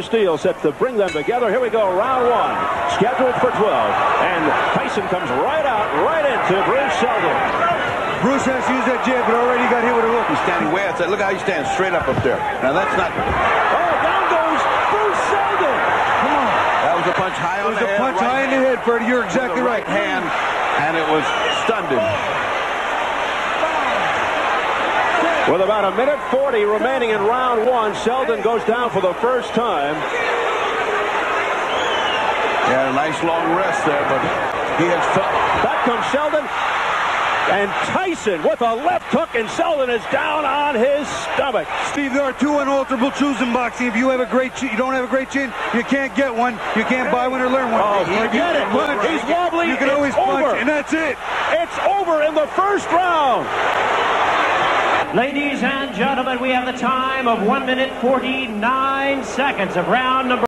Steele set to bring them together. Here we go, round one, scheduled for 12. And Tyson comes right out, right into Bruce Seldon. Bruce has used that jab, but already got hit with a hook. He's standing way outside. Look how he stands straight up there. Now that's not... Oh, down goes Bruce Seldon! Come on. That was a punch high on the head. It was a punch high in the head, Freddie. You're exactly right. Right hand, and it was stunned him. With about 1:40 remaining in round one, Seldon goes down for the first time. Yeah, a nice long rest there, but he has felt. Back comes Seldon, and Tyson with a left hook, and Seldon is down on his stomach. Steve, there are two unalterable truths in boxing. If you have a great chin, you don't have a great chin, you can't get one. You can't buy one or learn one. Oh, forget it. Punch. He's wobbly. You can always punch, and that's it. It's over in the first round. Ladies and gentlemen, we have the time of 1:49 of round number